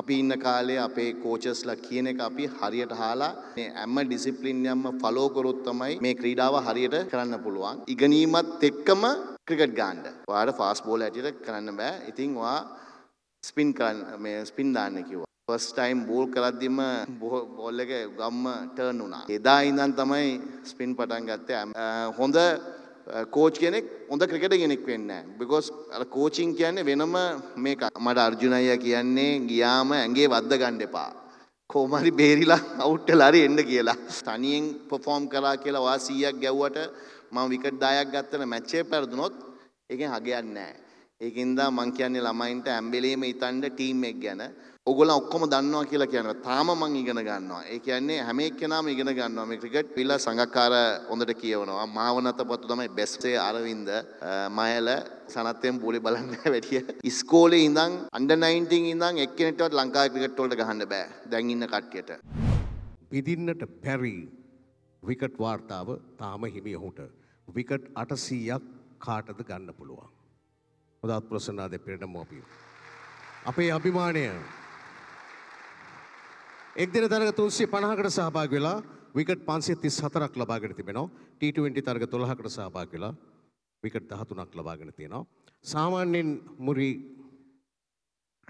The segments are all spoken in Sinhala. අපි ඉන්න කාලේ අපේ කෝච්ස්ලා කියන එක අපි හරියට අහලා මේ හැම ඩිසිප්ලින් එකක්ම ෆලෝ කරොත් තමයි මේ ක්‍රීඩාව හරියට කරන්න පුළුවන්. ඉගෙනීමත් එක්කම ක්‍රිකට් ගන්න. ඔයාලා ෆාස්ට් බෝල් ඇටියට කරන්න බෑ. ඉතින් ඔයා ස්පින් කරන්න මේ ස්පින් දාන්න කිව්වා. ෆස්ට් ටයිම් බෝල් කරද්දිම බෝල් එක ගම්ම ටර්න් වුණා. එදා ඉඳන් තමයි ස්පින් පටන් ගත්තේ. හොඳ coach කෙනෙක් හොඳ ක්‍රිකටර් කෙනෙක් වෙන්නේ නැහැ because අර coaching කියන්නේ වෙනම මේකක්. මට අර්ජුන අයියා කියන්නේ ගියාම ඇඟේ වද්ද ගන්න එපා. කොහොම හරි බේරිලා අවුට් වෙලා හරි එන්න කියලා. තනියෙන් perform කරා කියලා ඔයා 100ක් ගැව්වට මම විකට් 10ක් ගත්තට මැච් එක පරදුනොත් ඒකෙන් හගයක් නැහැ. ඒකින්දා මම කියන්නේ ළමයින්ට ඇම්බෙලේම හිතන්න ටීම් එක ගැන. ඔයගොල්ලෝ ඔක්කොම දන්නවා කියලා කියනවා. තාම මම ඉගෙන ගන්නවා. ඒ කියන්නේ හැම එක්කෙනාම ඉගෙන ගන්නවා. මේ ක්‍රිකට් පිල්ලා සංගක්කාර හොඳට කියවනවා. මාවනතපත්තු තමයි බෙස්ට් ඒ අරවින්ද, මහේලා, සනත්යෙන් බෝලේ බලන්න වැඩිය. ඉස්කෝලේ ඉඳන් under 19 ඉඳන් එක්කෙනෙක්ටවත් ලංකාවේ ක්‍රිකට් වලට ගහන්න බෑ. දැන් ඉන්න කට්ටියට. විදින්නට පැරි විකට් වාර්තාව තාම හිමි ඔහුට. විකට් 800ක් කාටද ගන්න පුළුවන්. හොඳත් ප්‍රශ්න ආදේ පිටම අපි. අපේ අභිමානය एक दिन तरगत 350කට සහභාගී වෙලා විකට් 534ක් ලබාගෙන තිබෙනවා T20 තරගත 12කට සහභාගී වෙලා විකට් 13ක් ලබාගෙන තියෙනවා සාමාන්‍යයෙන් මුරි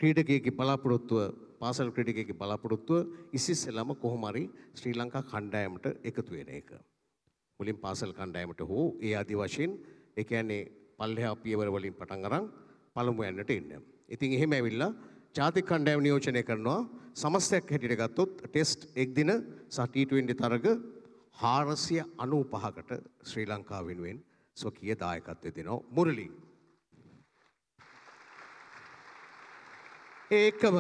ක්‍රීඩකයෙකුගේ බලාපොරොත්තුව පාසල් ක්‍රීඩකයෙකුගේ බලාපොරොත්තුව ඉස්සෙල්ලාම කොහොම හරි ශ්‍රී ලංකා කණ්ඩායමට එකතු වෙන එක මුලින් පාසල් කණ්ඩායමට හෝ ඒ ආදි වශයෙන් ඒ කියන්නේ පල්ලෙහා පියවර වලින් පටන් අරන් පළමු යන්නට ඉන්නේ ඉතින් එහෙම ඇවිල්ලා ජාතික කණ්ඩායම නියෝජනය කරනවා සමස්තයක් හැටියට ගත්තොත් ටෙස්ට් එක් දින T20 තරග 495කට ශ්‍රී ලංකාව වෙනුවෙන් සොකීය දායකත්වය දෙනවා මුරලි. ඒකම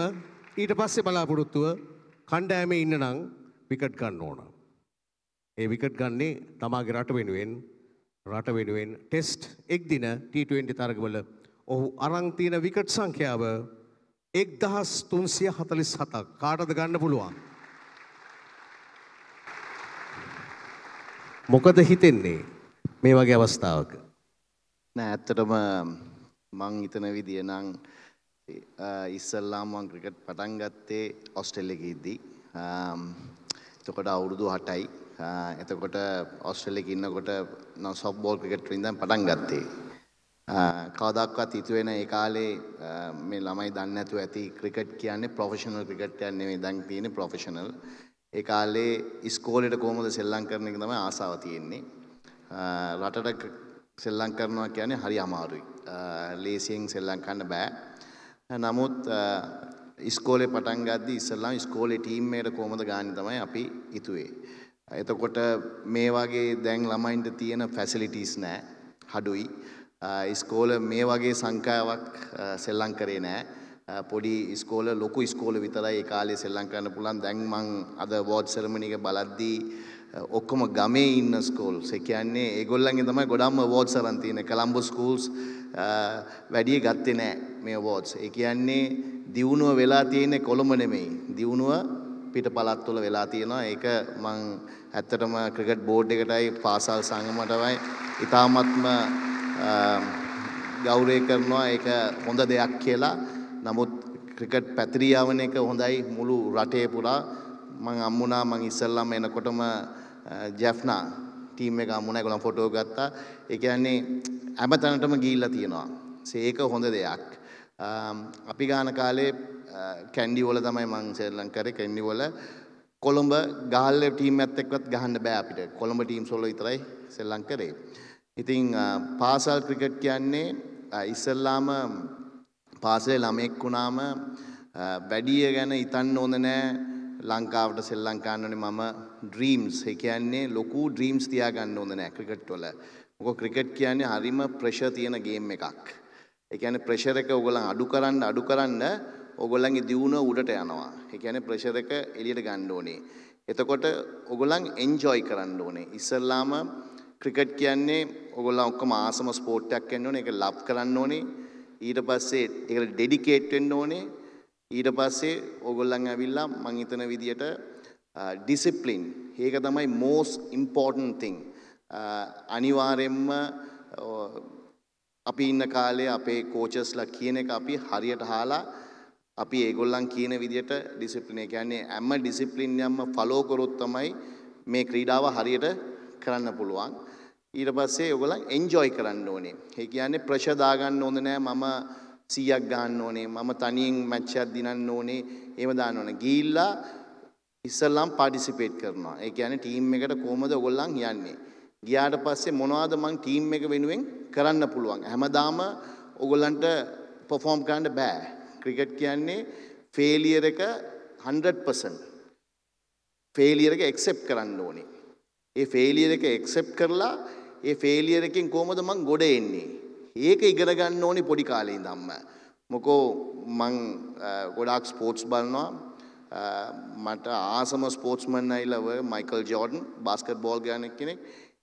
ඊට පස්සේ බලාපොරොත්තුව කණ්ඩායමේ ඉන්න නම් විකට් ගන්න ඕන. ඒ විකට් ගන්නේ තමාගේ රට වෙනුවෙන් ටෙස්ට් එක් දින T20 තරගවල ඔහු අරන් තියෙන විකට් සංඛ්‍යාව 1347ක් කාටද ගන්න පුළුවන් මොකද හිතෙන්නේ මේ වගේ අවස්ථාවක නෑ ඇත්තටම මං හිතන විදිය නම් ඉස්සල්ලාම මං ක්‍රිකට් පටන් ගත්තේ ඕස්ට්‍රේලියාවේ ඉඳි එතකොට අවුරුදු 8යි එතකොට ඕස්ට්‍රේලියාවේ ඉන්නකොට මම සොෆ්ට්බෝල් ක්‍රිකට් වලින් දැන් පටන් ගත්තේ කවදාක්වත් හිතුවේ නැහැ ඒ කාලේ මේ ළමයි දන්නේ නැතුව ඇති ක්‍රිකට් කියන්නේ ප්‍රොෆෙෂනල් ක්‍රිකට් එකක් නෙමෙයි දැන් තියෙන්නේ ප්‍රොෆෙෂනල් ඒ කාලේ ඉස්කෝලේට කොහොමද සෙල්ලම් කරන එක තමයි ආසාව තියෙන්නේ රටට සෙල්ලම් කරනවා කියන්නේ හරි අමාරුයි ලේසියෙන් සෙල්ලම් කරන්න බෑ නමුත් ඉස්කෝලේ පටන් ගද්දි ඉස්සෙල්ලාම ඉස්කෝලේ ටීම් එකට කොහොමද ගාන්නේ තමයි අපි හිතුවේ එතකොට මේ වගේ දැන් ළමයින්ට තියෙන ෆැසිලිටිස් නැහැ හඩුයි ඉස්කෝල මේ වගේ සංඛ්‍යාවක් සෙල්ලම් කරේ නෑ පොඩි ඉස්කෝල ලොකු ඉස්කෝල විතරයි ඒ කාලේ සෙල්ලම් කරන්න පුළුවන් දැන් මං අද අවෝඩ් සෙරමනි එක බලද්දී ඔක්කොම ගමේ ඉන්න ස්කෝල්ස් ඒ කියන්නේ ඒගොල්ලන්ගෙන් තමයි ගොඩක්ම අවෝඩ්ස් අරන් තියෙන්නේ කොලම්බෝ ස්කූල්ස් වැඩි ගත්තේ නෑ මේ අවෝඩ්ස් ඒ කියන්නේ දියුණුව වෙලා තියෙන්නේ කොළඹ නෙමෙයි දියුණුව පිටපලත් වල වෙලා තියෙනවා ඒක මං ඇත්තටම ක්‍රිකට් බෝඩ් එකටයි පාසල් සංගමයටමයි ඉතාමත්ම ගෞරවය කරනවා ඒක හොඳ දෙයක් කියලා නමුත් ක්‍රිකට් පැතිරියාවන එක හොඳයි මුළු රටේ පුරා මම අම්මුණා මම ඉස්සල්ලාම එනකොටම ජැෆ්නා ටීම් එක අම්මුණා ඒගොල්ලන් ෆොටෝ ගත්තා ඒ කියන්නේ හැමතැනටම ගිහිල්ලා තියෙනවා ඒක හොඳ දෙයක් අපි ගාන කාලේ කැන්ඩි වල තමයි මම ශ්‍රී ලංකාවේ කැන්ඩි වල කොළඹ ගාල්ල ටීම් එකත් එක්කවත් ගහන්න බෑ අපිට කොළඹ ටීම්ස් වල විතරයි ශ්‍රී ලංකාවේ ඉතින් පාසල් ක්‍රිකට් කියන්නේ ඉස්සල්ලාම පාසලේ ළමෙක් වුණාම වැඩිය ගැන හිතන්න ඕන නෑ ලංකාවට සෙල්ලම් කරන්න මම ඩ්‍රීම්ස් ඒ කියන්නේ ලොකු ඩ්‍රීම්ස් තියාගන්න ඕන නෑ ක්‍රිකට් වල මොකද ක්‍රිකට් කියන්නේ හරිම ප්‍රෙෂර් තියෙන ගේම් එකක් ඒ කියන්නේ ප්‍රෙෂර් එක ඕගොල්ලන් අඩු කරන්න ඕගොල්ලන්ගේ දියුණුව උඩට යනවා ඒ කියන්නේ ප්‍රෙෂර් එක එළියට ගන්න ඕනේ එතකොට ඕගොල්ලන් එන්ජොයි කරන්න ඕනේ ඉස්සල්ලාම ක්‍රිකට් කියන්නේ ඔයගොල්ලෝ ඔක්කොම ආසම ස්පෝර්ට් එකක් වෙන්න ඕනේ ඒක ලව් කරන්න ඕනේ ඊට පස්සේ ඒකට ඩෙඩිකේට් වෙන්න ඕනේ ඊට පස්සේ ඔයගොල්ලන් ඇවිල්ලා මම හිතන විදියට ඩිසිප්ලින් ඒක තමයි most important thing අනිවාර්යෙන්ම අපි ඉන්න කාලේ අපේ කෝච්ස්ලා කියන එක අපි හරියට අහලා අපි ඒගොල්ලන් කියන විදිහට ඩිසිප්ලින් ඒ කියන්නේ හැම ඩිසිප්ලින් එකක්ම ෆලෝ කරොත් තමයි මේ ක්‍රීඩාව හරියට කරන්න පුළුවන්. ඊට පස්සේ ඔයගොල්ලන් එන්ජොයි කරන්න ඕනේ. ඒ කියන්නේ ප්‍රෙෂර් දා ගන්න ඕනේ නෑ මම 100ක් ගන්න ඕනේ මම තනියෙන් මැච් එකක් දිනන්න ඕනේ එහෙම දාන්න ඕනේ. ගිහිල්ලා ඉස්සල්ලාම් පාටිසිපේට් කරනවා. ඒ කියන්නේ ටීම් එකට කොහමද ඔයගොල්ලන් යන්නේ? ගියාට පස්සේ මොනවද මං ටීම් එක වෙනුවෙන් කරන්න පුළුවන්? හැමදාම ඔයගොල්ලන්ට perform කරන්න බෑ. Cricket කියන්නේ failure එක 100% failure එක accept කරන්න ඕනේ. ඒ failure එක accept කරලා ඒ failure එකෙන් කොහමද මං ගොඩ එන්නේ? ඒක ඉගෙන ගන්න ඕනේ පොඩි කාලේ ඉඳන්ම. මොකෝ මං ගොඩාක් sports බලනවා. මට ආසම sportsman අයලව Michael Jordan basketball ගානක් කෙනෙක්.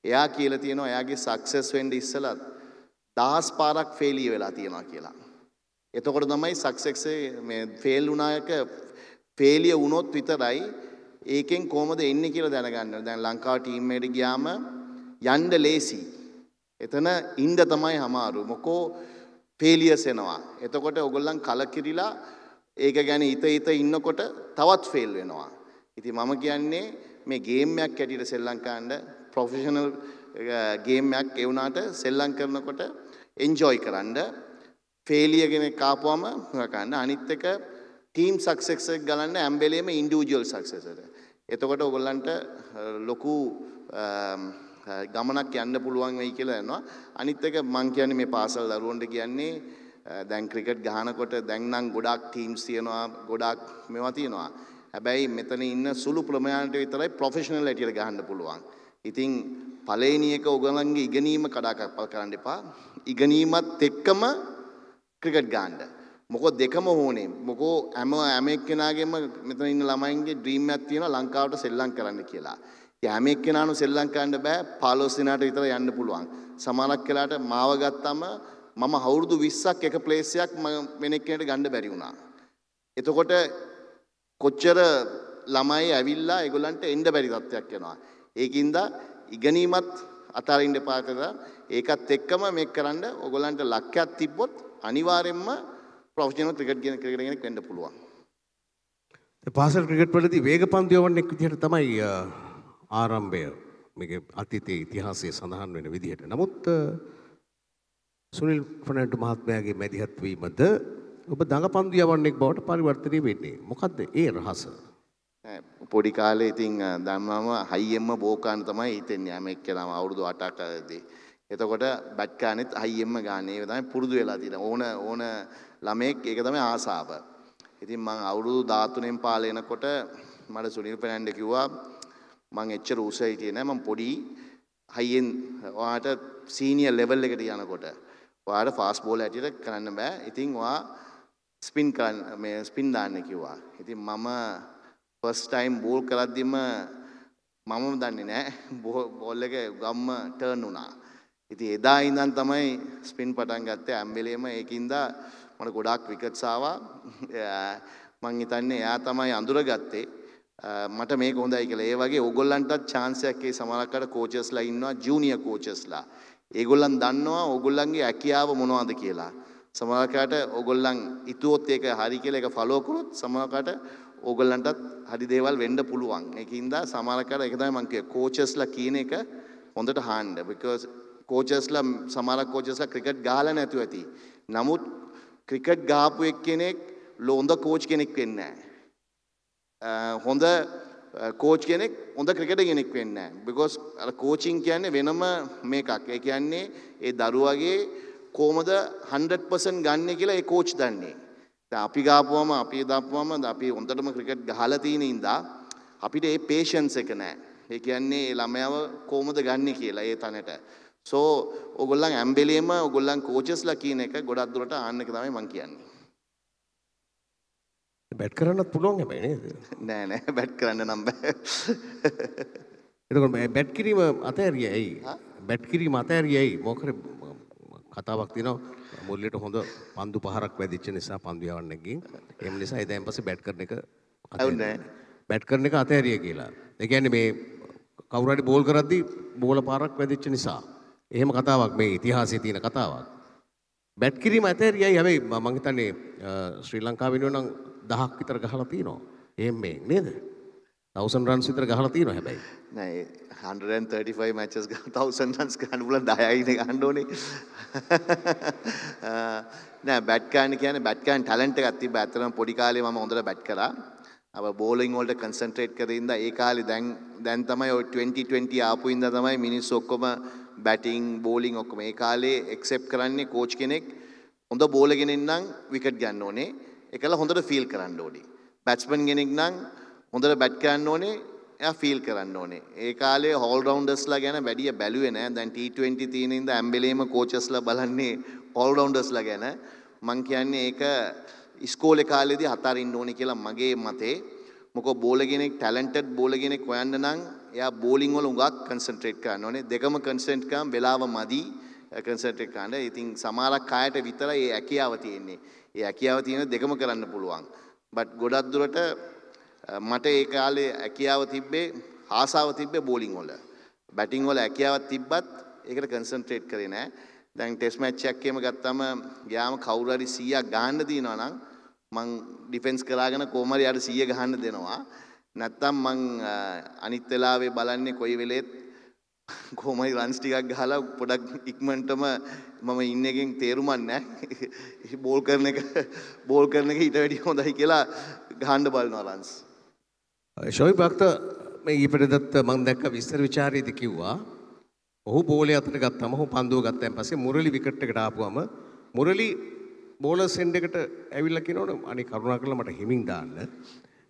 එයා කියලා තියෙනවා එයාගේ success වෙන්න ඉස්සලා 10 පාරක් failure වෙලා තියෙනවා කියලා. එතකොට තමයි success මේ fail වුණායක failure වුණොත් විතරයි ඒකෙන් කොහමද එන්නේ කියලා දැනගන්න ඕනේ. දැන් ලංකාව ටීම් එකට ගියාම යන්න ලේසි. එතන ඉන්න තමයි අමාරු. මොකෝ failures එනවා. එතකොට ඔයගොල්ලන් කලකිරිලා ඒක ගැන හිත ඉන්නකොට තවත් fail වෙනවා. ඉතින් මම කියන්නේ මේ game එකක් ඇටියට ශ්‍රී ලංකාවට professional game එකක් ඒ වුණාට සෙල්ලම් කරනකොට enjoy කරන්න failure කෙනෙක් කාපුවම හොයකන්න අනිත් එක team success එක ගලන්න ඇම්බෙලේම individual success එක. එතකොට ඔයගොල්ලන්ට ලොකු ගමනක් යන්න පුළුවන් වෙයි කියලා යනවා. අනිත් එක මම කියන්නේ මේ පාසල් දරුවන්ට කියන්නේ දැන් cricket ගහනකොට දැන් නම් ගොඩාක් teams තියෙනවා ගොඩාක් මේවා තියෙනවා. හැබැයි මෙතන ඉන්න සුළු ප්‍රමාණයට විතරයි professional ඇටියට ගහන්න පුළුවන්. ඉතින් පළවෙනි එක ඔයගලන්ගේ ඉගෙනීම කඩාකප්පල් කරන්න එපා. ඉගෙනීමත් එක්කම ක්‍රිකට් ගහන්න. මොකෝ දෙකම ඕනේ. මොකෝ හැම එක්කෙනාගේම මෙතන ඉන්න ළමයින්ගේ ඩ්‍රීම් එකක් තියෙනවා ලංකාවට සෙල්ලම් කරන්න කියලා. ඒ හැම එක්කෙනානු සෙල්ලම් කරන්න බෑ 15 දිනකට විතර යන්න පුළුවන්. සමහරක් වෙලාට මාව ගත්තම මම අවුරුදු 20ක් එක ප්ලේස් එකක් වෙන එක්කෙනෙක්ට ගන්න බැරි වුණා. එතකොට කොච්චර ළමයි ඇවිල්ලා ඒගොල්ලන්ට එන්න බැරි තත්ත්වයක් යනවා. ඒකින්ද ඉගෙනීමත් අතරින් දෙපා කරලා ඒකත් එක්කම මේක කරන්න ඔයගොල්ලන්ට ලක්ෂයක් තිබ්බොත් අනිවාර්යයෙන්ම ප්‍රොෆෙෂනල් ක්‍රිකට් කෙනෙක් වෙන්න පුළුවන්. ඒ පාසල් ක්‍රිකට් වලදී වේගපන්දු යවන්නෙක් විදිහට තමයි ආරම්භය මේකේ අතීතයේ ඉතිහාසයේ සඳහන් වෙන විදිහට. නමුත් සුනිල් ෆොනන්ට මහත්මයාගේ මැදිහත් වීමද ඔබ දඟපන්දු යවන්නෙක් බවට පරිවර්තනය වෙන්නේ. මොකද්ද ඒ රහස? පොඩි කාලේ ඉතින් ධම්මම හයියෙන්ම බෝකාන තමයි හිතෙන්නේ හැම එක්කම අවුරුදු 8ක් ඇද්දී. එතකොට බැට් ගන්නෙත් හයියෙන්ම ගන්න. ඒක තමයි පුරුදු වෙලා තියෙන. ඕන ළමෙක් ඒක තමයි ආසාව. ඉතින් මම අවුරුදු 13න් පාළේ එනකොට මට සුනිල් ෆර්නැන්ඩෝ කිව්වා මම එච්චර උස හිටියේ නෑ මම පොඩි හයියෙන් ඔයාට සීනියර් ලෙවල් එකට යනකොට ඔයාට ෆාස්ට් බෝල් ඇටියට කරන්න බෑ. ඉතින් ඔයා ස්පින් කරන්න මේ ස්පින් දාන්න කිව්වා. ඉතින් මම first time ball කරද්දිම මම දන්නේ නැහැ බෝල් එක ගම්ම ටර්න් වුණා. ඉතින් එදා ඉඳන් තමයි ස්පින් පටන් ගත්තේ හැම්බෙලේම. ඒකින්ද මට ගොඩාක් විකට්ස් ආවා. මං හිතන්නේ එයා තමයි අඳුරගත්තේ මට මේක හොඳයි කියලා. ඒ වගේ ඕගොල්ලන්ටත් chance එකක් ඒ සමහරකට coachesලා ඉන්නවා junior coachesලා. ඒගොල්ලන් දන්නවා ඕගොල්ලන්ගේ හැකියාව මොනවද කියලා. සමහරකට ඕගොල්ලන් හිතුවොත් ඒක හරි කියලා ඒක follow කරොත් සමහරකට ඕගොල්ලන්ටත් හරි දේවල් වෙන්න පුළුවන්. ඒකින්ද සමහරකට ඒක තමයි මම කිව්වේ coachesලා කියන එක හොඳට හාන්න. because coachesලා සමහර coachesලා cricket ගහලා නැතුව ඇති. නමුත් cricket ගහපු එක්කෙනෙක් හොඳ coach කෙනෙක් වෙන්නේ නැහැ. හොඳ coach කෙනෙක් හොඳ cricketer කෙනෙක් වෙන්නේ නැහැ. because අර coaching කියන්නේ වෙනම මේකක්. ඒ කියන්නේ ඒ දරුවගේ කොහොමද 100% ගන්න කියලා ඒ coach දන්නේ. දැන් අපි ගාපුවම අපි දාපුවම අපි හොඳටම ක්‍රිකට් ගහලා තියෙන ඉඳා අපිට ඒ patience එක නැහැ. ඒ කියන්නේ ඒ ළමයාව කොහොමද ගන්නෙ කියලා ඒ තැනට. So ඕගොල්ලන් ඇම්බෙලේම ඕගොල්ලන් coachesලා කියන එක ගොඩක් දුරට ආන්න එක තමයි මම කියන්නේ. බැට් කරන්නත් පුළුවන් හැබැයි නේද? නෑ නෑ බැට් කරන්න නම් බෑ. එතකොට මේ බැට් කිරීම අතෑරියයි ඇයි? බැට් කිරීම අතෑරියයි ඇයි? මොකද කතාවක් තියෙනවා මුල්ලට හොඳ පන්දු පහරක් වැදිච්ච නිසා පන්දු යවන්නෙක් ගින් එම් නිසා ඉතින් පස්සේ බැට් කරන එක අතහැරිය. බැට් කරන එක අතහැරිය කියලා. ඒ කියන්නේ මේ කවුරු හරි බෝල් කරද්දී බෝල පාරක් වැදිච්ච නිසා. එහෙම කතාවක් මේ ඉතිහාසයේ තියෙන කතාවක්. බැට්කිරි මැතේරියයි හැබැයි මම හිතන්නේ ශ්‍රී ලංකාව වෙනුවෙන් 1000ක් විතර ගහලා තිනවා. එහෙම මේ නේද? 1000 runs විතර ගහලා තිනවා හැබැයි. නෑ 135 matches 1000 runs ගන්න බුලන් 10යි නේ ගන්න ඕනේ. නෑ බැට් කරන්න කියන්නේ බැට් කරන්න ටැලන්ට් එකක් තිබ්බා. අතරම පොඩි කාලේ මම හොඳට බැට් කරා. අව බෝලින් වලට කන්සන්ට්‍රේට් කරේ ඉඳා ඒ කාලේ දැන් තමයි ඔය 2020 ආපු ඉඳා තමයි මිනිස්සු ඔක්කොම batting, bowling, except Karani, coach Kinek, on the bowl again in Nang, wicket Ganone, Ekala Honda field Karandoni. Batsman Genig Nang, Honda Bat Canone, a field Karandone. Ekale, all rounders lag and a badia value and then T20 thin in the Ambelema coaches la Balane, all rounders lag and a Mankiane Eka, Iskole Kale, the Hatarin Donikila Mage Mate, Moko Bowleganic, talented Bowleganic Kwandanang. Yeah, bowling olungak concentrate ka none. Dekama concentrate ka, belava madi concentrate ka. I think samara kaya te vitara ye akiyavati enne. Ye akiyavati enne dekama karanna puluwang. But godak durata mate ekale akiyavati be hasavati be bowling ola. Batting ola akiyavati bat ekada concentrate karena. Then test match check ke magattama yam khawurari siya gahanna diyena nan mang defense karagena komari yara siya gahanna denawa. නැත්තම් මං අනිත් වෙලාවේ බලන්නේ කොයි වෙලෙත් කොහොමයි රන්ස් ටිකක් ගහලා පොඩක් ඉක්මනටම මම ඉන්න එකෙන් තේරුමක් නැහැ බෝල් කරන එක ඊට වැඩිය හොඳයි කියලා ගහන්න බලනවා රන්ස් ෂෝයිබ් බක්ත මේ ඊපෙරදත් මං දැක්ක විස්තර ਵਿਚාරයේදී කිව්වා ඔහු බෝලේ අතට ගත්තාම ඔහු පන්දුව ගත්තාන් පස්සේ මුරලි විකට් එකට ආපුවම මුරලි බෝලර් සෙන්ඩ් එකට ඇවිල්ලා කියනවනේ අනේ කරුණාකරලා මට හිමින් දාන්න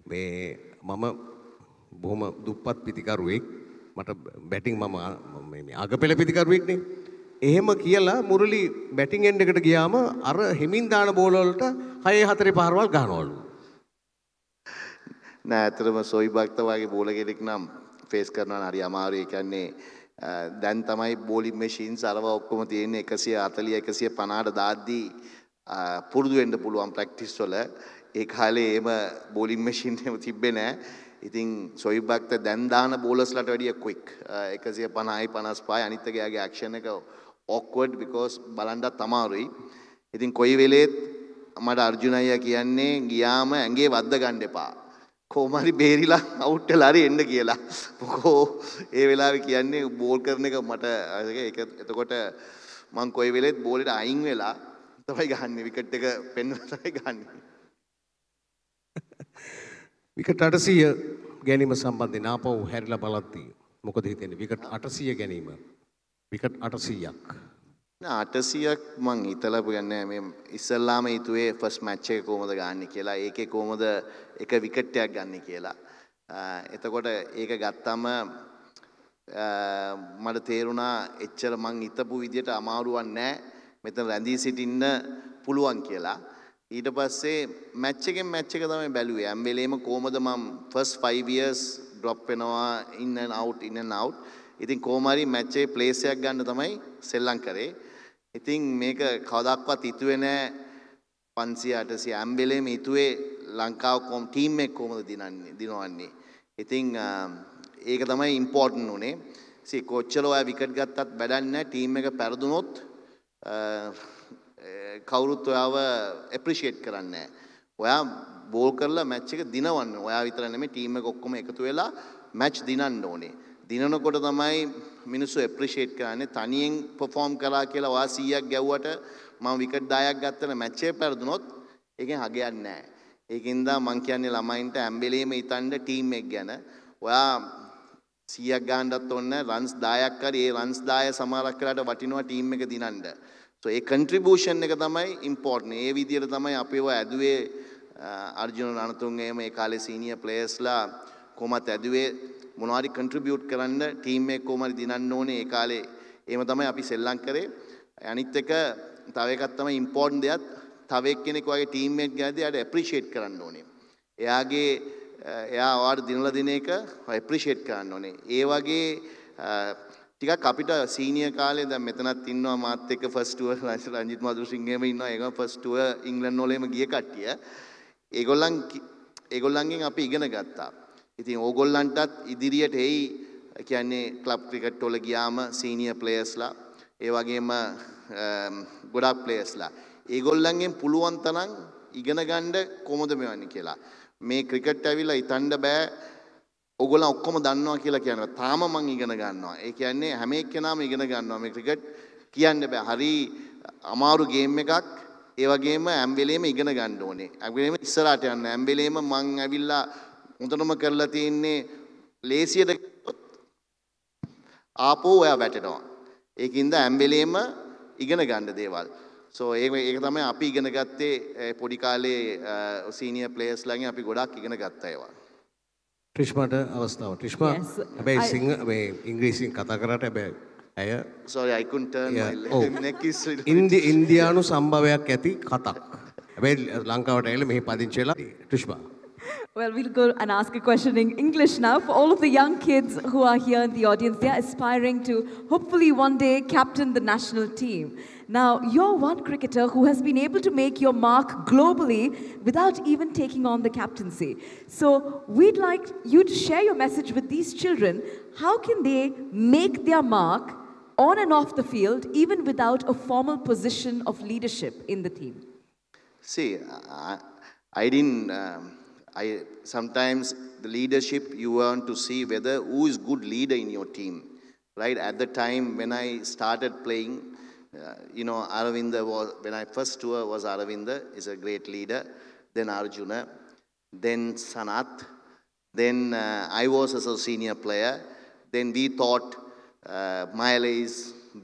මේ Mama, Boma Dupat Pitikar week, but a betting Mama, Agapella Pitikar week. Ehema Kiela, Muruli, betting and Giyama, are Himindana Bololta, Hai Hatari Parwal Ganol. Natrama Soibakta, Bolagetic Nam, Face Karnan, Ariamari, Kane, Dantamai, Boli machines, Arava, Komati, Nekasia, Atali, Akasia, Panada, Dadi, Purdu and the Puluan practice solar. Ekale Ema bowling machine Tibene, eating Soibakta Dandana bowlers later quick. Ekazia Panai Panaspy and Itagaga action awkward because Balanda Tamari, eating Koivelet, Mad Arjuna Yakiane, Giyama, and gave Adagandepa. Komari Berila out Telari and the Giela. Poko Evela Kiane, Bolkarnega Mata Etogota Mankoivelet, Bolit Aingvela, the Vagani, we could take a pen Vagani. විකට 800 ගැනීම සම්බන්ධයෙන් ආපහු හැරිලා බලද්දී මොකද හිතෙන්නේ විකට 800 ගැනීම විකට 800ක් නෑ 800ක් මං හිතලා ගන්නේ මේ ඉස්සල්ලාම හිතුවේ ෆස්ට් මැච් එක කොහොමද ගන්න කියලා ඒකේ කොහොමද එක විකට් එකක් ගන්න කියලා එතකොට ඒක ගත්තම මට තේරුණා එච්චර මං හිතපු විදියට අමාරුවක් නෑ මෙතන රැඳී සිටින්න පුළුවන් කියලා ඊට පස්සේ මැච් එකෙන් මැච් එක තමයි බැලුවේ. හැම වෙලේම කොහමද මම first 5 years drop වෙනවා in and out in and out. ඉතින් කොහමරි මැච් එකේ place එකක් ගන්න තමයි සෙල්ලම් කරේ. ඉතින් මේක කවදාවත් හිතුවේ නෑ 500 800 හැම වෙලේම හිතුවේ ලංකාව කොම් ටීම් එක කොහමද දිනවන්නේ. ඉතින් ඒක තමයි important උනේ. see කොච්චර ඔයා විකට් ගත්තත් වැඩක් නෑ ටීම් එක පරදුනොත් කවුරුත් ඔයාව ඇප්‍රීෂিয়েට් කරන්නේ ඔයා බෝල් කරලා මැච් එක දිනවන්න ඔයා විතර නෙමෙයි ටීම් එක ඔක්කොම එකතු වෙලා මැච් දිනන්න ඕනේ දිනනකොට තමයි මිනිස්සු ඇප්‍රීෂিয়েට් කරන්නේ තනියෙන් perform කරලා කියලා ඔයා 100ක් ගැව්වට මම විකට් 10ක් ගත්තන මැච් එක පරදුනොත් ඒකෙන් හගයක් නැහැ ඒකින්ද මම කියන්නේ ළමයින්ට ඇම්බෙලේම ඉතන්න ටීම් එක ගැන ඔයා 100ක් ගන්නත් ඕනේ නැහැ රන්ස් 10ක් හරි ඒ රන්ස් 10 සමාරක් කරලාට වටිනවා ටීම් එක දිනන්න So, a contribution is important. This is the way Arjuna Nanathunga, senior players, Munari contribute to the team, Dinanone, Ekale, Sellankare, and it takes a Tavekatama important that Tavekineko teammate gathered appreciate Karandone. Eage, Ea or Dinladineka, appreciate Karandone. Evage. ටික අපිට සීනියර් කාලේ දැන් මෙතනත් ඉන්නවා මාත් එක්ක ෆස්ට් ටුවර් රංජිත් මදුරසිංහයම ඉන්නවා ඒගොල්ලෝ ෆස්ට් ටුවර් ඉංග්ලන්ඩ් වලේම ගිය කට්ටිය ඒගොල්ලන්ගෙන් අපි ඉගෙන ගත්තා. ඉතින් ඕගොල්ලන්ටත් ඉදිරියට එයි කියන්නේ ක්ලබ් ක්‍රිකට් වල ගියාම සීනියර් ප්ලේයර්ස්ලා ඒ වගේම ගොඩක් ප්ලේයර්ස්ලා ඒගොල්ලන්ගෙන් පුළුවන් තරම් ඉගෙන ගන්න කොහොමද මේවන්නේ කියලා මේ ක්‍රිකට් ඇවිල්ලා ඉතන්න බෑ ඔයගොල්ලන් ඔක්කොම දන්නවා කියලා කියනවා තාම මම ඉගෙන ගන්නවා ඒ කියන්නේ හැම එක්කෙනාම ඉගෙන ගන්නවා මේ ක්‍රිකට් කියන්න බෑ හරි අමාරු ගේම් එකක් ඒ වගේම හැම වෙලේම ඉගෙන ගන්න ඕනේ හැම වෙලේම ඉස්සරහට යන්න හැම වෙලේම මම ඇවිල්ලා හොඳටම කරලා තින්නේ ලේසියද ආපෝ ඔයා වැටෙනවා ඒකින්ද හැම වෙලේම ඉගෙන ගන්න දේවල් So, ඒක තමයි අපි ඉගෙන ගත්තේ පොඩි කාලේ සීනියර් ප්ලේයර්ස් ලාගෙන් අපි ගොඩක් ඉගෙන ගත්තා ඒවා. ත්‍රිෂ්මාට අවස්ථාව. ත්‍රිෂ්මා හැබැයි සිංහ මේ ඉංග්‍රීසියෙන් කතා කරාට හැබැයි අය sorry I couldn't turn my neck is ඉන්දියානු සම්භවයක් ඇති කතක්. හැබැයි ලංකාවට ඇවිල්ලා මෙහි පදිංචි වෙලා ත්‍රිෂ්මා. Well, we'll go and ask a question in English now. For all of the young kids who are here in the audience, they are aspiring to hopefully one day captain the national team. Now, you're one cricketer who has been able to make your mark globally without even taking on the captaincy. So, we'd like you to share your message with these children. How can they make their mark on and off the field, even without a formal position of leadership in the team? See, I didn't... sometimes the leadership you want to see whether who is good leader in your team, right? At the time when I started playing, you know, Aravinda was, when I first tour was Aravinda, is a great leader, then Arjuna, then Sanath, then I was as a senior player, then we thought Mahela is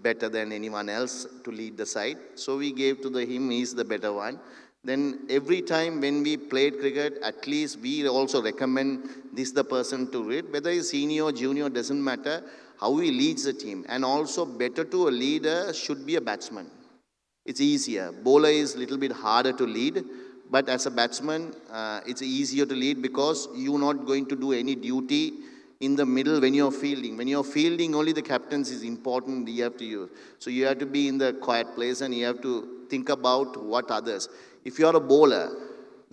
better than anyone else to lead the side, so we gave to him, he's the better one. Then every time when we played cricket, at least we also recommend this the person to read. Whether he's senior or junior, doesn't matter how he leads the team. And also better to a leader should be a batsman. It's easier. Bowler is a little bit harder to lead. But as a batsman, it's easier to lead because you're not going to do any duty in the middle when you're fielding. When you're fielding, only the captaincy is important you have to use. So you have to be in the quiet place and you have to think about what others. If you are a bowler,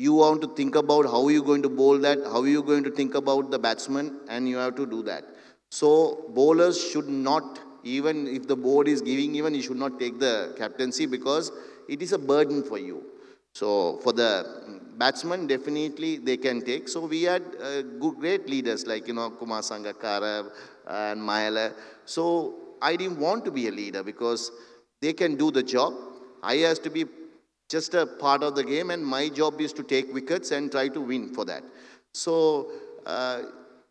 you want to think about how you're going to bowl that, how you're going to think about the batsman, and you have to do that. So bowlers should not, even if the board is giving even, you should not take the captaincy because it is a burden for you. So for the batsman, definitely they can take. So we had great leaders like, you know, Kumar Sangakkara and Mahela. So I didn't want to be a leader because they can do the job. I has to be just a part of the game, and my job is to take wickets and try to win for that. So,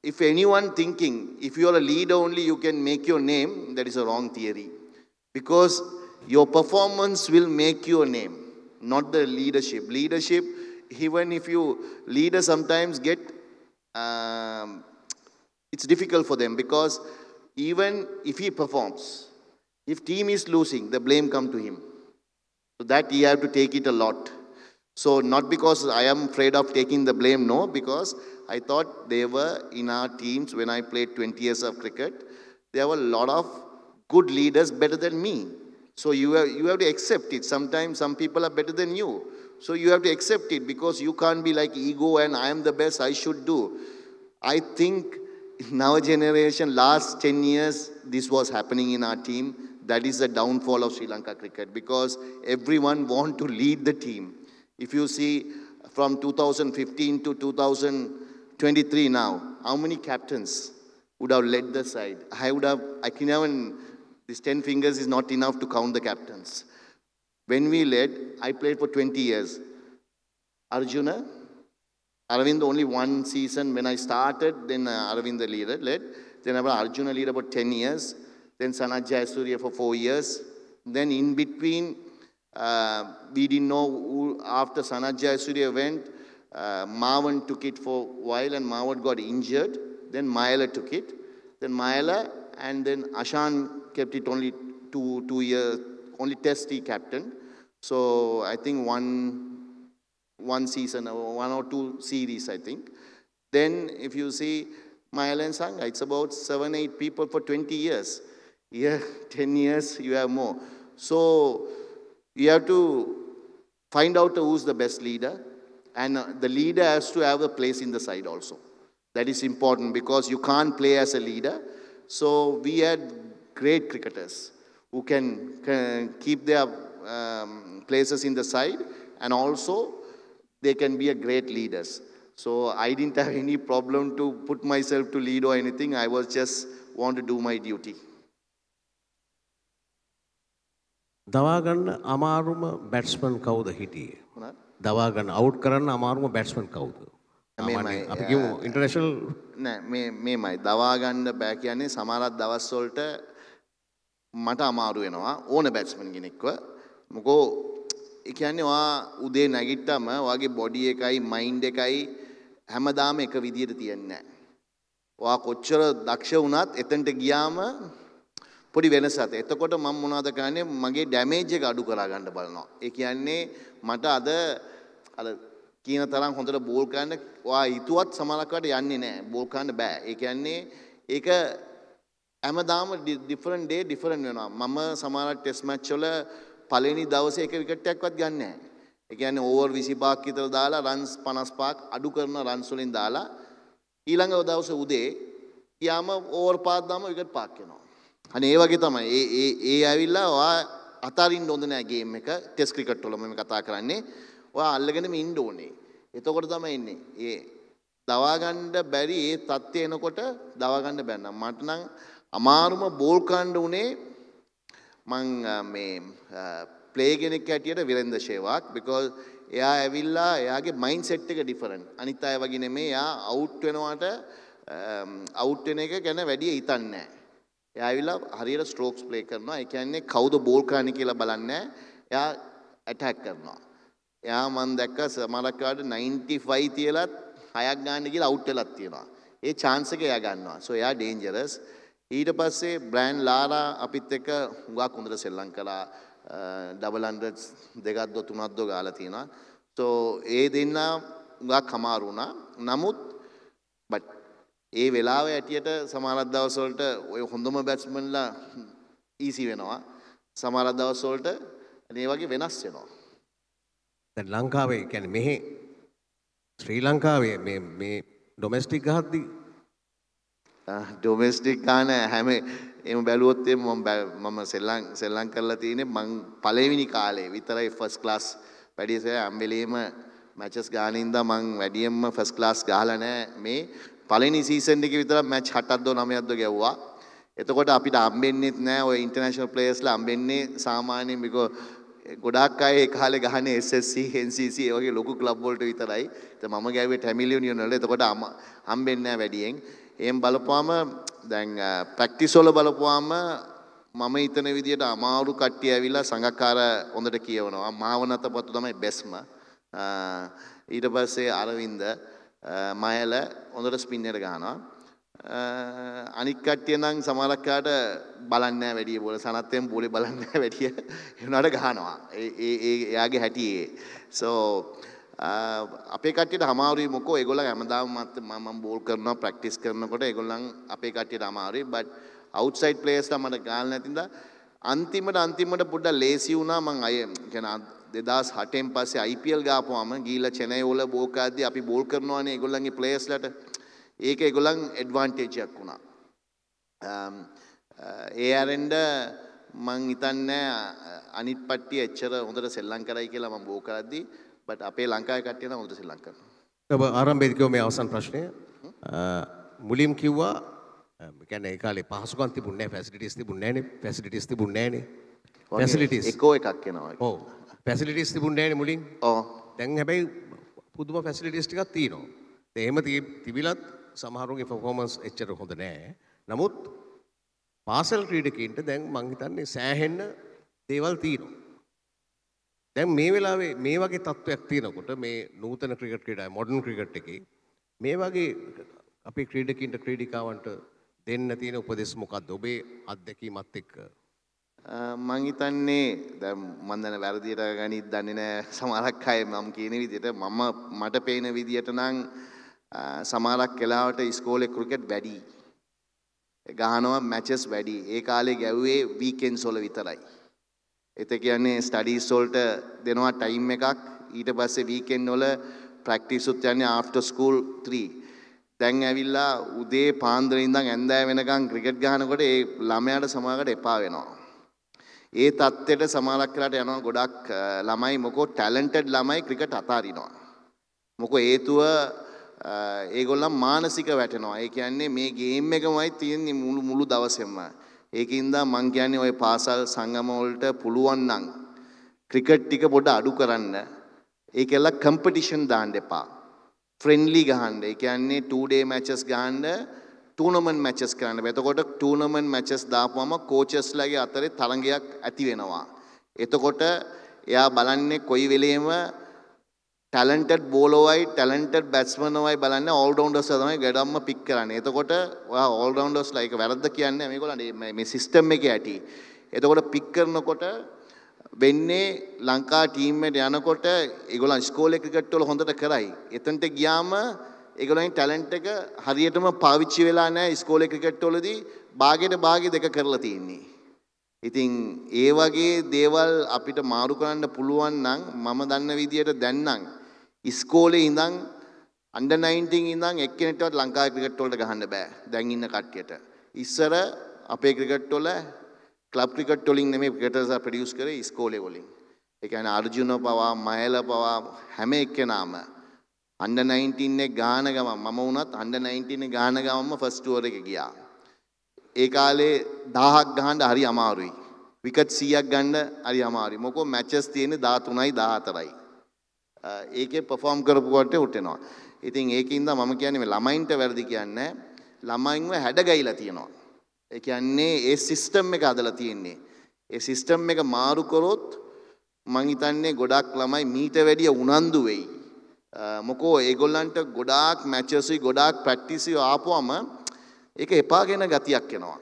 if anyone thinking, if you are a leader only, you can make your name, that is a wrong theory. Because your performance will make your name, not the leadership. Leadership, even if you leader sometimes get, it's difficult for them because even if he performs, if team is losing, the blame comes to him. So that you have to take it a lot. So not because I am afraid of taking the blame, no, because I thought they were in our teams when I played 20 years of cricket. There were a lot of good leaders better than me. So you have to accept it. Sometimes some people are better than you. So you have to accept it because you can't be like ego and I am the best, I should do. I think in our generation, last 10 years, this was happening in our team. That is the downfall of Sri Lanka cricket because everyone wants to lead the team. If you see from 2015 to 2023 now, how many captains would have led the side? I can even, these 10 fingers is not enough to count the captains. When we led, I played for 20 years. Arjuna, Aravind only one season when I started, then Aravind the leader led. Then Arjuna led about 10 years. Then Sanath Jayasuriya for 4 years. Then in between, we didn't know who, after Sanath Jayasuriya went, Marwan took it for a while and Marwan got injured. Then Mahela took it. Then Mahela and then Ashan kept it only two years, only test he captained. So I think one season, one or two series, I think. Then if you see Mahela and Sangha, it's about 7-8 people for 20 years. Yeah, 10 years, you have more. So you have to find out who's the best leader. And the leader has to have a place in the side also. That is important because you can't play as a leader. So we had great cricketers who can keep their places in the side, and also they can be a great leaders. So I didn't have any problem to put myself to lead or anything. I was just want to do my duty. Dawagan amaruma batsman kauda hiti. Dawagan out karan amaruma batsman kauda. Apne international. No, me mai. Dawagan the backyane samarat dawas solte mata amaru enoa. One batsman ginikwa. Muko ekyanne wa ude nagittama wage body ekai mind ekai හැමදාම එක විදියට තියන්නේ නැහැ. ඔයා කොච්චර දක්ෂ වුණත් එතනට ගියාම පොඩි වෙනසක්. එතකොට මම මොනවද කරන්නේ? මගේ ඩැමේජ් එක අඩු කරා ගන්න බලනවා. ඒ කියන්නේ මට අද අර කියන තරම් හොඳට බෝල් ගන්න ඔයා හිතුවත් සමානකවට යන්නේ නැහැ. බෝල් ගන්න බෑ. ඒ කියන්නේ ඒක හැමදාම different day different වෙනවා. මම සමාන ටෙස්ට් මැච් වල පළවෙනි දවසේ එක විකට් එකක්වත් ගන්න නැහැ. Again, over 25 විතර දාලා runs 55ක් අඩු කරන runs වලින් දාලා ඊළඟ දවසේ උදේ යාම over 5ක් දාම විකට් පාක් වෙනවා. අනේ ඒ වගේ තමයි. ඒ ඇවිල්ලා ඔයා අතාරින්න හොඳ නෑ ගේම් එක. ටෙස්ට් ක්‍රිකට් වල මම කතා කරන්නේ. ඔයා අල්ලගෙන ඉන්න ඕනේ. එතකොට තමයි එන්නේ. ඒ දවා ගන්න බැරි ඒ තත්ත්වය එනකොට දවා ගන්න බැන්නා. මට නම් අමාරුම බෝල් කන්න උනේ මං මේ play කෙනෙක් හැටියට විරේන්ද්‍ර ශේවාග් because එයා ඇවිල්ලා එයාගේ mindset එක different. අනිත් අය වගේ නෙමෙයි. එයා out වෙනවට out වෙන එක ගැන වැඩි හිතන්නේ නැහැ. එයා ඇවිල්ලා හරියට strokes play කරනවා. ඒ කියන්නේ කවුද බෝල් කරන්නේ කියලා බලන්නේ නැහැ. එයා attack කරනවා. එයා මම දැක්ක සමහරක් වෙලාවට 95 තියලත් 6ක් ගන්න කියලා out වෙලක් තියෙනවා. ඒ chance එක එයා ගන්නවා. So එයා dangerous. ඊට පස්සේ Brian Lara අපිත් එක්ක හුඟක් හොඳට ශ්‍රී ලංකාවේ double hundreds, they got the Tunado Galatina. So, Edina Gakamaruna, Namut, but E. Velawe theatre, Samarada Solter, Hundoma batsman la easy Venoa, Samarada Solter, and Evaki Venasino. Then Lankawe can me Sri Lankawe may domestic Gandhi. Domestic Ghana, Hame. එම බැලුවොත් මම සෙල්ලම් කරලා තියෙන්නේ මං පළවෙනි කාලේ විතරයි ෆස්ට් ක්ලාස් වැඩිසේ අම්බෙලේම මැචස් ගානින් ඉඳා මං වැඩියෙන්ම ෆස්ට් ක්ලාස් ගහලා නැහැ මේ පළවෙනි සීසන් එකේ විතර මැච් 8ක්ද 9ක්ද ගැව්වා එතකොට අපිට අම්බෙන්නේත් නැහැ ඔය ඉන්ටර්නැෂනල් ප්ලේයර්ස්ලා අම්බෙන්නේ සාමාන්‍යයෙන් බිකෝ ගොඩාක් අය ඒ කාලේ ගහන්නේ SSC NCC ඒ වගේ ලොකු ක්ලබ් වලට විතරයි ඉතින් මම ගෑවේ ටැමිල් යුනියන් වල එතකොට අම්බෙන්නේ නැහැ වැඩියෙන් එහෙන් බලපුවාම දැන් ප්‍රැක්ටිස් වල බලපුවාම මම හිතන විදියට අමාරු කට්ටිය ඇවිල්ලා සංගක්කාර හොඳට කියවනවා මාවනතපතු තමයි බෙස්ම ඊට පස්සේ අරවින්ද මහල හොඳට ස්පින් එකට ගන්නවා අනික් කට්ටිය නම් සමහරක් කාට බලන්නේ නැහැ වැඩි බෝල සනත්යෙන් බෝලේ බලන්නේ නැහැ වැඩි ඒ වුණාට ගන්නවා ඒ එයාගේ හැටි ඒ so අපේ කට්ටියට අමාරුයි මොකෝ ඒගොල්ලන් හැමදාම මම බෝල් කරනවා ප්‍රැක්ටිස් කරනකොට ඒගොල්ලන් අපේ කට්ටියට අමාරුයි but outside players ලා මට ගාල් නැතිඳා අන්තිමට පොඩ්ඩක් ලේසි වුණා මං අය කියන 2008 න් පස්සේ IPL ගාපුවාම ගිහිල්ලා චෙනයි වල බෝකාදී අපි බෝල් කරනවානේ ඒගොල්ලන්ගේ players ලට ඒක ඒගොල්ලන් advantage එකක් වුණා ඒ ආරෙන්ඩ මං හිතන්නේ අනිත් පට්ටිය එච්චර හොඳට සෙල්ලම් කරයි කියලා මම බෝ කරද්දී But අපේ ලංකාවේ කට්ටිය නම් උදේ ශ්‍රී ලංකාවේ. ඔබ ආරම්භයේදී කිව්ව මේ අවසන් ප්‍රශ්නය මුලින් කිව්වා ඒ කියන්නේ ඒ කාලේ පහසුකම් තිබුණේ නැහැ ෆැසිලිටිස් තිබුණේ නැහනේ. ෆැසිලිටිස් එකෝ එකක් එනවා. ඔව්. ෆැසිලිටිස් තිබුණේ නැහනේ මුලින්. ඔව්. දැන් හැබැයි පුදුම ෆැසිලිටිස් ටිකක් තියෙනවා. ඒ එහෙම තිබිලත් සමහරුගේ performance එච්චර හොඳ නැහැ. නමුත් පාසල් ක්‍රීඩකයන්ට දැන් මං හිතන්නේ සෑහෙන්න දේවල් තියෙනවා. දැන් මේ වෙලාවේ මේ වගේ තත්ත්වයක් තියෙනකොට මේ නූතන ක්‍රිකට් ක්‍රීඩාවේ මොඩර්න් ක්‍රිකට් එකේ මේ වගේ අපේ ක්‍රීඩකින්ට ක්‍රීඩිකාවන්ට දෙන්න තියෙන උපදෙස් මොකක්ද ඔබේ අත්දැකීමත් එක්ක මම හිතන්නේ දැන් මම දැන වැරදියට ගණිත දන්නේ නැහැ සමහරක් අය මම කියන විදිහට මම මට පේන විදිහට නම් සමහරක් වෙලාවට ඉස්කෝලේ ක්‍රිකට් වැඩි ගහනවා මැචස් වැඩි ඒ කාලේ ගැව්වේ වීකෙන්ඩ්ස් වල විතරයි එතේ කියන්නේ ස්ටඩීස් වලට දෙනවා ටයිම් එකක් ඊට පස්සේ වීකෙන්ඩ් වල ප්‍රැක්ටිස් උත් යන්නේ ආෆ්ටර් ස්කූල් 3 දැන් ඇවිල්ලා උදේ පාන්දර ඉඳන් ඇඳෑ වෙනකන් ක්‍රිකට් ගහනකොට ඒ ළමයාට සමාජයට එපා වෙනවා ඒ තත්ත්වයට සමානක් කරලාට යනවා ගොඩක් ළමයි මොකෝ ටැලන්ටඩ් ළමයි ක්‍රිකට් අතාරිනවා. මොකෝ හේතුව ඒගොල්ලන් මානසික වැටෙනවා. ඒ කියන්නේ මේ ගේම් එකමයි තියෙන්නේ මුළු දවසෙම. ඒකින්ද මං කියන්නේ ওই පාසල් සංගම වලට පුළුවන් නම් ක්‍රිකට් ටික පොඩ අඩු කරන්න. ඒකෙල්ල කම්පිටිෂන් දාන්න එපා. ෆ්‍රෙන්ඩ්ලි ගහන්න. ඒ කියන්නේ 2-day matches ගහන්න. Tournament matches කරන්න. එතකොට tournament matches දාපුවම coaches ලගේ අතරේ තරංගයක් ඇති වෙනවා. එතකොට එයා බලන්නේ කොයි වෙලෙම talented bowlerයි talented batsmanවයි බලන්නේ all rounders තමයි ගඩම්ම pick කරන්නේ. එතකොට ඔයා all rounders ලා එක වැරද්ද කියන්නේ මේගොල්ලන්ගේ මේ system එකේ ඇති. එතකොට pick කරනකොට වෙන්නේ ලංකා team එකට යනකොට ඒගොල්ලන් school cricket වල හොඳට කරයි. එතනට ගියාම ඒගොල්ලන්ගේ ටැලන්ට් එක හරියටම පාවිච්චි වෙලා නැහැ ඉස්කෝලේ ක්‍රිකට් වලදී භාගයට භාග දෙක කරලා තියෙන්නේ. ඉතින් ඒ වගේ දේවල් අපිට මාරු කරන්න පුළුවන් නම් මම දන්න විදියට දැන් නම් ඉස්කෝලේ ඉඳන් under 19 ඉඳන් එක්කෙනෙක්ටවත් ලංකාවේ ක්‍රිකට් වලට ගහන්න බෑ. දැන් ඉන්න කට්ටියට. ඉස්සර අපේ ක්‍රිකට් වල ක්ලබ් ක්‍රිකට් වලින් නෙමෙයි ක්‍රිකටර්ස් ආ ප්‍රොඩියුස් කරේ ඉස්කෝලේ වලින්. ඒ කියන්නේ අර්ජුන පවා, මහේලා පවා හැම එක්කෙනාම Under 19 ने गाना गावा मामा उन्हत Under 19 ने गाना गावा मम्मा first tour के गया एकाले दाहक गांड हरी हमारी विकट सिया गांड हरी हमारी मोको matches थी ने दात उन्हाई दात राई एके perform कर बुकाटे उठे ना इतने एक इंदा मामा क्या ने में लामाइन टे वर्दी क्या ने लामाइन में हैडा गई लती है ना एक अन्य ए system में का दलती है ने ए system में का मारु करोत मांगितान ने गोड़ाक लामाई मीटे वैडिया उनांदु वही මොකෝ ඒගොල්ලන්ට ගොඩාක් මැචස් වි ගොඩාක් ප්‍රැක්ටිස් වි ආපුවම ඒක එපා වෙන ගතියක් එනවා.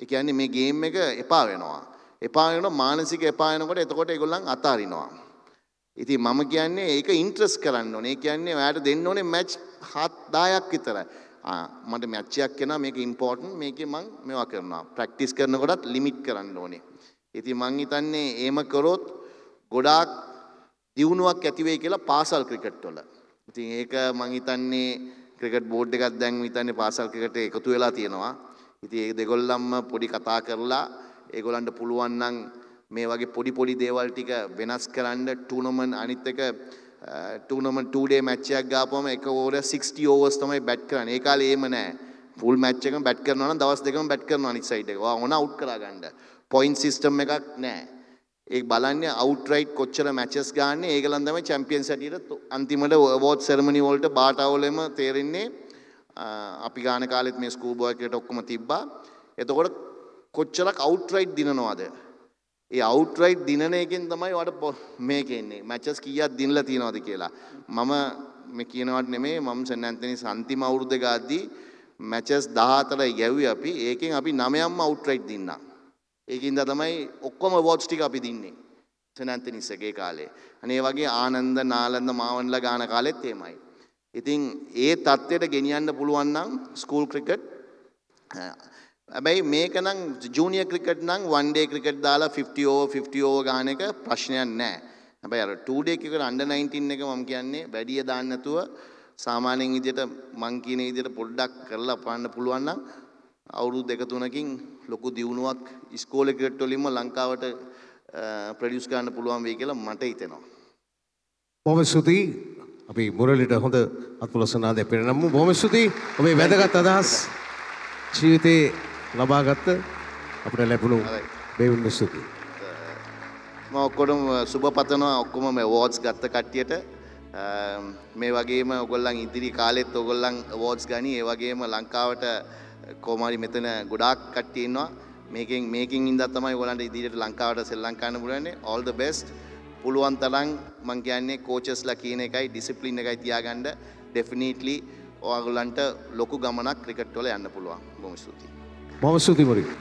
ඒ කියන්නේ මේ ගේම් එක එපා වෙනවා. එපා වෙනවා මානසික එපා වෙනකොට එතකොට ඒගොල්ලන් අතාරිනවා. ඉතින් මම කියන්නේ ඒක ඉන්ට්‍රස්ට් කරන්න ඕනේ. ඒ කියන්නේ ඔයාලට දෙන්න ඕනේ මැච් 7-10ක් විතර. මට මැච් එකක් එනවා මේක ඉම්පෝටන්ට් මේකේ මම මේවා කරනවා. ප්‍රැක්ටිස් කරනකොටත් ලිමිට් කරන්න ඕනේ. ඉතින් මං හිතන්නේ එහෙම කරොත් ගොඩාක් දියුණුවක් ඇති වෙයි කියලා පාසල් ක්‍රිකට් වල. ඉතින් ඒක මං හිතන්නේ ක්‍රිකට් බෝඩ් එකක් දැන් හිතන්නේ පාසල් ක්‍රිකට් එක එකතු වෙලා තියෙනවා. ඉතින් ඒ දෙගොල්ලන්ම පොඩි කතා කරලා ඒගොල්ලන්ට පුළුවන් නම් මේ වගේ පොඩි පොඩි දේවල් ටික වෙනස් කරන්න ටූර්නමන්ට් අනිත් එක ටූර්නමන්ට් 2-day match එකක් ගාපුවම එක over 60 overs තමයි බැට් කරන්නේ. ඒ කාලේ එහෙම නැහැ. full match එකම බැට් කරනවා නම් දවස් දෙකම බැට් කරනවා අනිත් side එක. ඔයා ඕන out කරා ගන්න. point system එකක් නැහැ. एक बालान्य outright कोच्चरा matches का आने एक लंदन में champions आती है तो अंतिम वाले award ceremony वाले तो बाटा वाले में तेरे ने आप इगाने काले में school boy के टॉक में तीब्बा ये तो कोड कोच्चरा outright दिन ना आते ये outright दिन ने एक इन दमाई वाले में के ने matches किया दिन लतीन आते केला मामा में किन आते में माम सन्नांतनी शांति माउर देगा आदि matches दाहतरा ये हुई आप ही एक आप ही नामे आम outright दिन ना एक इंदा तमाई उक्कम अवॉर्ड्स टी कापी दीन्ने सनातन निस्सके काले अनेवागे आनंद नालंद मावन लगाना काले तेमाई इतिंग ये तात्त्य टे गेनियाँ ने पुलवान नांग स्कूल क्रिकेट भाई मैं कनांग जूनियर क्रिकेट नांग वन डे क्रिकेट दाला 50 ओवर गाने का प्रश्न नहीं भाई यार 2-day क्योंकि under 19 ने का मम्मी अन्ने बैडिया दान न तो सामान्य इधर मंकी ने इधर पुल्डा करला पान पुलवान नांग අවුරුදු දෙක තුනකින් ලොකු දියුණුවක් ඉස්කෝලේ ක්‍රිකට් වලින්ම ලංකාවට ප්‍රොඩියුස් කරන්න පුළුවන් වෙයි කියලා මට හිතෙනවා. බොහොම ස්තුතියි. අපි මුරලිට හොඳ අත්පොලසනාද පෙරනම්ම බොහොම ස්තුතියි. ඔබේ වැදගත් අදහස් ජීවිතේ ලබාගත්ත අපිට ලැබුණු බෙහෙවින්ම ස්තුතියි. මම ඔක්කොටම සුබ පතනවා ඔක්කොම මේ අවෝඩ්ස් ගත්ත කට්ටියට. මේ වගේම ඔයගොල්ලන් ඉදිරි කාලෙත් ඔයගොල්ලන් අවෝඩ්ස් ගනි. ඒ වගේම ලංකාවට කොමාරි මෙතන ගොඩාක් කට්ටිය ඉන්නවා මේකෙන් ඉඳලා තමයි ඔයාලට ඉදිරියට ලංකාවට ශ්‍රී ලංකාවට බුලන්නේ all the best පුළුවන් තරම් මම කියන්නේ coaches ලා කියන එකයි discipline එකයි තියාගන්න definitely ඔයාලන්ට ලොකු ගමනක් ක්‍රිකට් වල යන්න පුළුවන් බොහොම ස්තුතියි